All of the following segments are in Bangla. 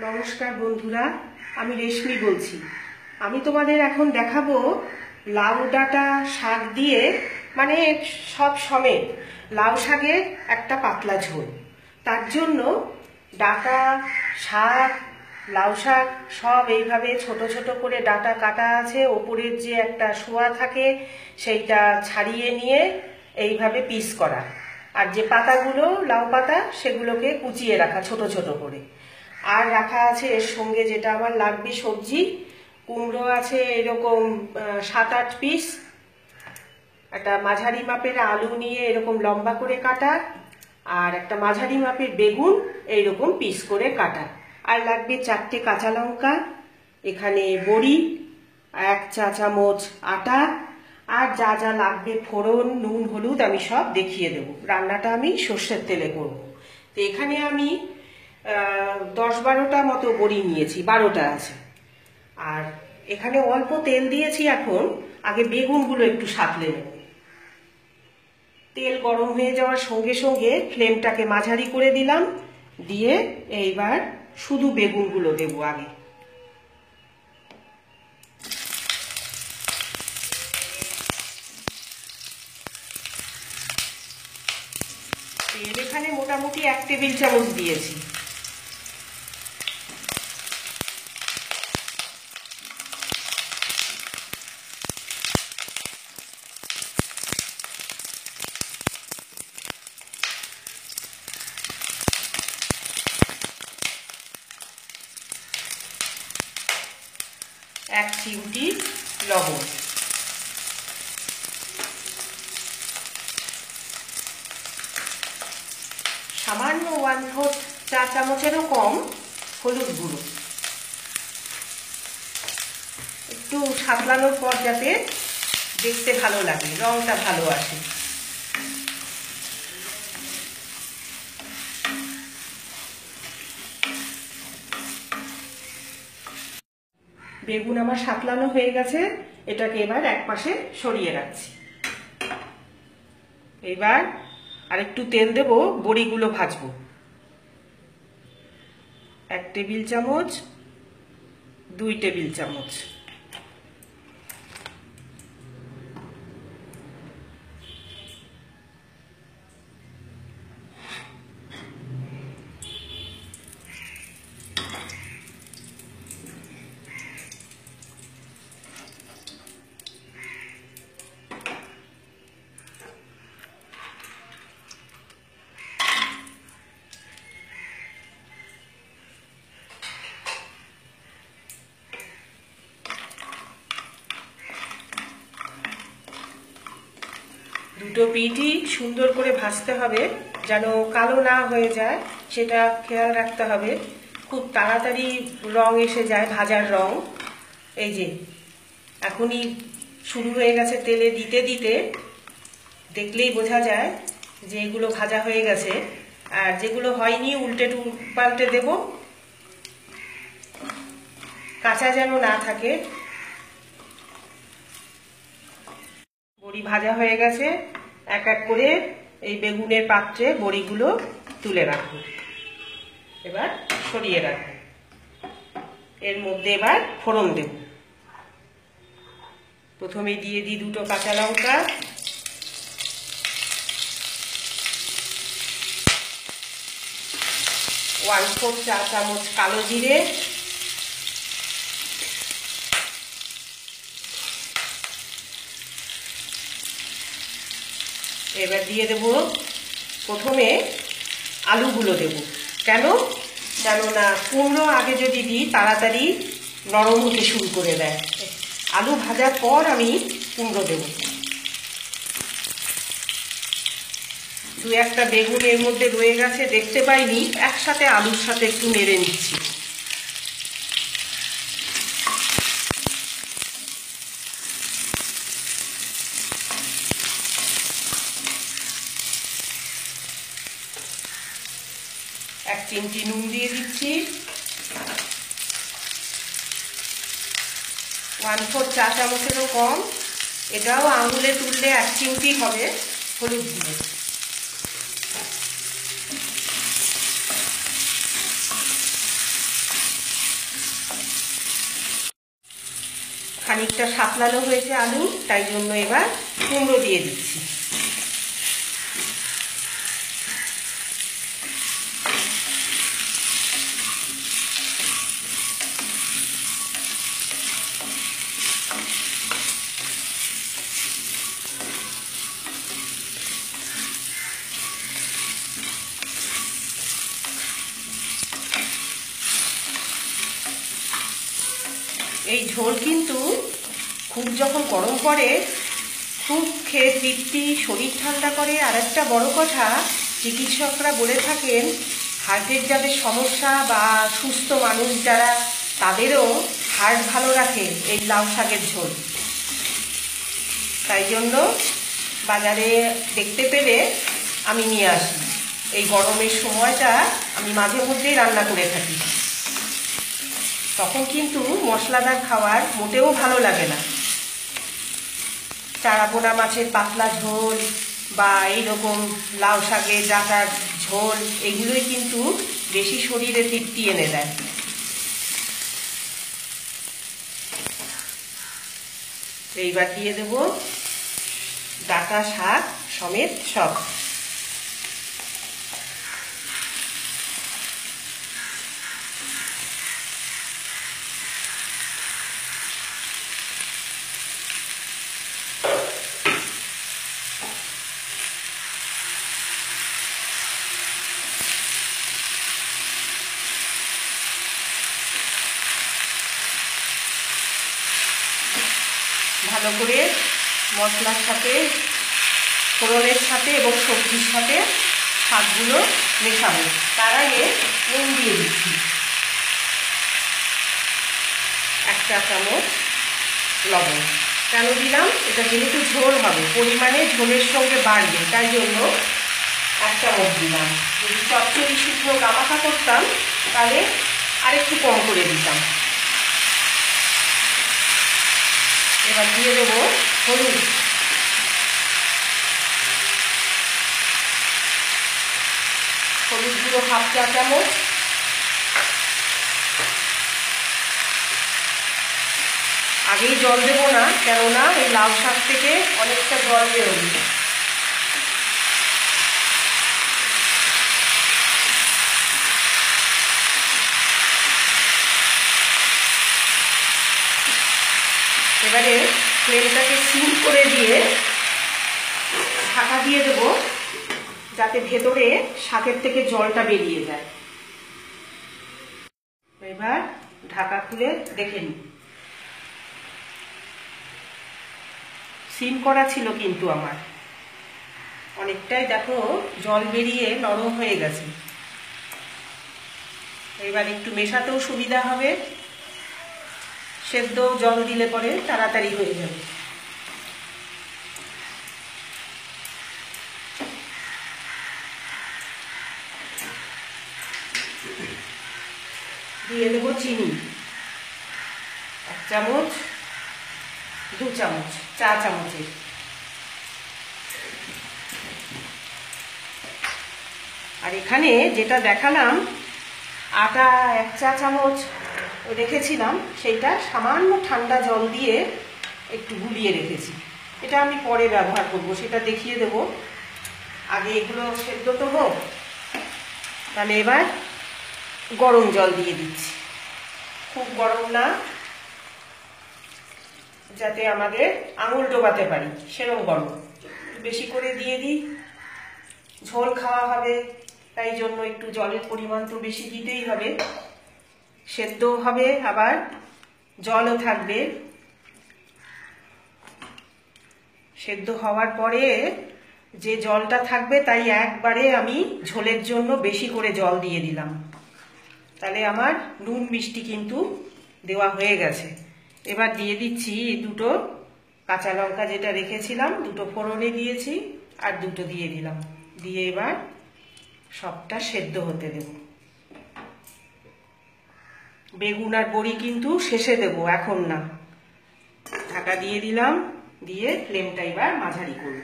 नमस्कार बंधुरा आमी रेशमी बोलছি आमी तोमादेर एखोन देखाबो लाउ डाटा शाक दिए माने सब समेत लाउ शाकेर एकटा पातला झोल। तार जोन्नो डाटा शाक लाउ शाक सब এইভাবে ছোট ছোট করে ডাটা কাটা আছে, উপরের যে একটা শোয়া থাকে সেইটা ছাড়িয়ে নিয়ে এইভাবে পিস করা, আর যে পাতাগুলো লাউ পাতা সেগুলোকে কুচিয়ে রাখা ছোট ছোট করে। আর রাখা আছে এর সঙ্গে যেটা আমার লাগবে সবজি, কুমড়ো আছে এরকম 7-8 পিস, একটা মাঝারি মাপের আলু নিয়ে এরকম লম্বা করে কাটা, আর একটা মাঝারি মাপের বেগুন এইরকম পিস করে কাটা, আর লাগবে 4টে কাঁচা লঙ্কা, এখানে বড়ি, 1 চা চামচ আটা, আর যা যা লাগবে ফোড়ন নুন হলুদ আমি সব দেখিয়ে দেব। রান্নাটা আমি সরষের তেলে করব। তো এখানে আমি 10-12টা মতো বড়ি নিয়েছি, 12টা আছে। আর এখানে অল্প তেল দিয়েছি, এখন আগে বেগুনগুলো একটু সাঁতলে নেব। তেল গরম হয়ে যাওয়ার সঙ্গে সঙ্গে ফ্লেমটাকে মাঝারি করে দিলাম, দিয়ে এইবার শুধু বেগুনগুলো দেব আগে। তেল এখানে মোটামুটি 1 টেবিল চামচ দিয়েছি। एक चिमटी लवण, सामान्य 1/4 चा चामचेर कम हलुद गुड़ो, एकटू सातलानोर पर जाते देखते भालो लागे रंगटा भालो आसे। বেগুন আমার সাতলানো হয়ে গেছে, এটাকে এবার এক পাশে সরিয়ে রাখছি। এবার আরেকটু তেল দেব, বড়িগুলো ভাজবো। 1 টেবিল চামচ, 2 টেবিল চামচ, দুটো পিঠি সুন্দর করে ভাজতে হবে যেন কালো না হয়ে যায়, সেটা খেয়াল রাখতে হবে। খুব তাড়াতাড়ি রং এসে যায় ভাজার রং। এই যে এখনই শুরু হয়ে গেছে তেলে দিতে দিতে, দেখলেই বোঝা যায় যে এগুলো ভাজা হয়ে গেছে। আর যেগুলো হয়নি উল্টে পাল্টে দেব, কাঁচা যেন না থাকে। বড়ি ভাজা হয়ে গেছে, এক এক করে এই বেগুনের পাত্রে বড়িগুলো তুলে রাখবো, এবার সরিয়ে রাখবো। এর মধ্যে এবার ফোড়ন দেব। প্রথমে দিয়ে দিই 2টো কাঁচা লঙ্কা, ওয়ান ফোর চা চামচ কালো জিরে, এবার দিয়ে দেব প্রথমে আলুগুলো দেব। কেন জানো না, কুমড়ো আগে যদি দিই তাড়াতাড়ি নরম হতে শুরু করে দেয়, আলু ভাজার পর আমি কুমড়ো দেব। 2-1টা বেগুন এর মধ্যে রয়ে গেছে, দেখতে পাইনি, একসাথে আলুর সাথে একটু নেড়ে নিচ্ছি। চিমটি নুন দিয়ে দিচ্ছি, 1/4 চা চামচেরও কম, এটাও আঙুলে তুললে 1 চিমটি হবে হলুদ গুঁড়ো। খানিকটা সাপলানো হয়েছে আলু, তাই জন্য এবার কুমড়ো দিয়ে দিচ্ছি। এই ঝোল কিন্তু খুব যখন গরম পড়ে খুব খেয়ে তৃপ্তি, শরীর ঠান্ডা করে। আর একটা বড় কথা, চিকিৎসকরা বলে থাকেন হার্টের যাদের সমস্যা বা সুস্থ মানুষ যারা, তাদেরও হার্ট ভালো রাখে এই লাউ শাকের ঝোল। তাই জন্য বাজারে দেখতে পেলে আমি নিয়ে আসি। এই গরমের সময়টা আমি মাঝে মধ্যেই রান্না করে থাকি, তখন কিন্তু মশলাদার খাবার মোটেও ভালো লাগে না। চারাপোনা মাছের পাতলা ঝোল বা এইরকম লাউ শাকে ডাঁটার ঝোল, এগুলোই কিন্তু বেশি শরীরে তৃপ্তি এনে দেয়। এইবার দিয়ে দেব ডাঁটা শাক সমেত সব। ভালো করে মশলার সাথে, ফোড়নের সাথে এবং সবজির সাথে শাকগুলো মেশাবো। তার আগে নুন দিয়ে দিচ্ছি 1 চা চামচ, লবণ। কেন দিলাম? এটা যেহেতু ঝোল হবে, পরিমাণে ঝোলের সঙ্গে বাড়বে, তাই জন্য 1 চামচ দিলাম। যদি চচ্চড়ি শুকনো গামাখা করতাম তাহলে আরেকটু কম করে দিতাম। এবার দিয়ে দেবো হলুদ। হলুদ গুঁড়ো 1/2 চা চামচ, আগেই জল দেবো না, কেননা এই লাউ শাক থেকে অনেকটা জল বেরোবে। এবারে তেলটাকে সিম করে দিয়ে ঢাকা দিয়ে দেব, যাতে ভেতরে শাকের থেকে জলটা বেরিয়ে যায়। এবার ঢাকা খুলে দেখে নিই। সিম করা ছিল কিন্তু আমার, অনেকটাই দেখো জল বেরিয়ে নরম হয়ে গেছে। এবার একটু মেশাতেও সুবিধা হবে, সেদ্ধ জল দিলে পরে তাড়াতাড়ি হয়ে যাবে। দিয়ে দেবো চিনি 1 চামচ, 2 চামচ, 4 চামচের। আর এখানে যেটা দেখালাম আটা 1 চা চামচ রেখেছিলাম, সেইটা সামান্য ঠান্ডা জল দিয়ে একটু গুলিয়ে রেখেছি। এটা আমি পরে ব্যবহার করব, সেটা দেখিয়ে দেব। আগে এগুলো সেদ্ধ তো হোক। তাহলে এবার গরম জল দিয়ে দিচ্ছি, খুব গরম না, যাতে আমাদের আঙুল ডোবাতে পারি সেরকম গরম। বেশি করে দিয়ে দিই, ঝোল খাওয়া হবে, তাই জন্য একটু জলের পরিমাণ তো বেশি দিতেই হবে। সেদ্ধ হবে, আবার জলও থাকবে। সেদ্ধ হওয়ার পরে যে জলটা থাকবে, তাই একবারে আমি ঝোলের জন্য বেশি করে জল দিয়ে দিলাম। তাহলে আমার নুন মিষ্টি কিন্তু দেওয়া হয়ে গেছে। এবার দিয়ে দিচ্ছি 2 কাঁচা লঙ্কা, যেটা রেখেছিলাম 2 ফোড়নে দিয়েছি, আর 2 দিয়ে দিলাম। দিয়ে এবার সবটা সেদ্ধ হতে দেবো। বেগুন আর বড়ি কিন্তু শেষে দেব, এখন না। ঢাকা দিয়ে দিলাম, দিয়ে ফ্লেমটা এবার মাঝারি করব।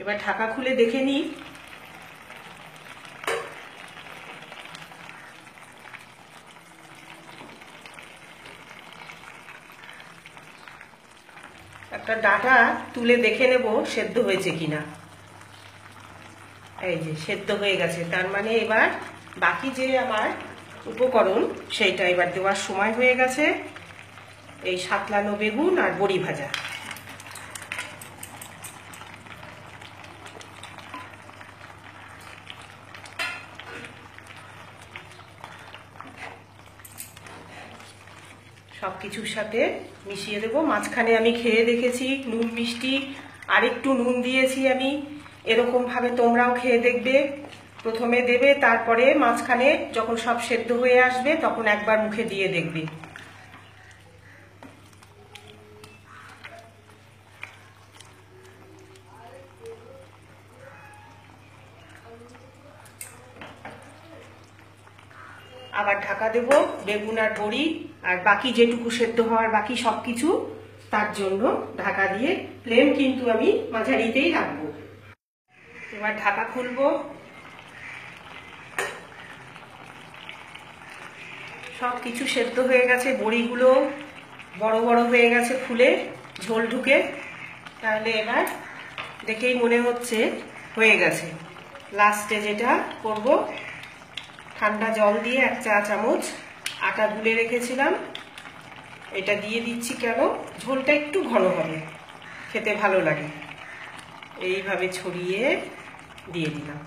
এবার ঢাকা খুলে দেখে নি। একটা ডাটা তুলে দেখে নেব সেদ্ধ হয়েছে কিনা। এই যে সেদ্ধ হয়ে গেছে, তার মানে এবার বাকি যে আমার উপকরণ সেইটা এবার দেওয়ার সময় হয়ে গেছে। এই সাতলানো বেগুন আর বড়ি ভাজা, সব কিছুর সাথে মিশিয়ে দেবো। মাঝখানে আমি খেয়ে দেখেছি নুন মিষ্টি, আর একটু নুন দিয়েছি আমি। এরকমভাবে তোমরাও খেয়ে দেখবে, প্রথমে দেবে, তারপরে মাঝখানে যখন সব সেদ্ধ হয়ে আসবে তখন একবার মুখে দিয়ে দেখবে। আবার ঢাকা দেব, বেগুন আর বড়ি আর বাকি যেটুকু সেদ্ধ হওয়ার বাকি সব কিছু, তার জন্য ঢাকা দিয়ে ফ্লেম কিন্তু আমি মাঝারিতেই রাখবো। এবার ঢাকা খুলবো, সব কিছু সেদ্ধ হয়ে গেছে, বড়িগুলো বড় বড় হয়ে গেছে ফুলে ঝোল ঢুকে। তাহলে এবার দেখেই মনে হচ্ছে হয়ে গেছে। লাস্টে যেটা করব, ঠান্ডা জল দিয়ে 1 চা চামচ আটা গুলে রেখেছিলাম এটা দিয়ে দিচ্ছি, কেন ঝোলটা একটু ঘন হবে, খেতে ভালো লাগে। এইভাবে ছড়িয়ে দিয়ে দিলাম।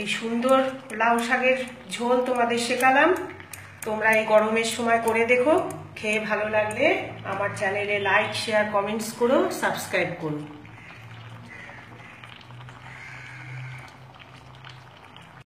এই সুন্দর লাউ শাকের ঝোল তোমাদের শেখালাম, তোমরা এই গরমের সময় করে দেখো। খেয়ে ভালো লাগলে আমার চ্যানেলে লাইক, শেয়ার, কমেন্টস করো, সাবস্ক্রাইব করো।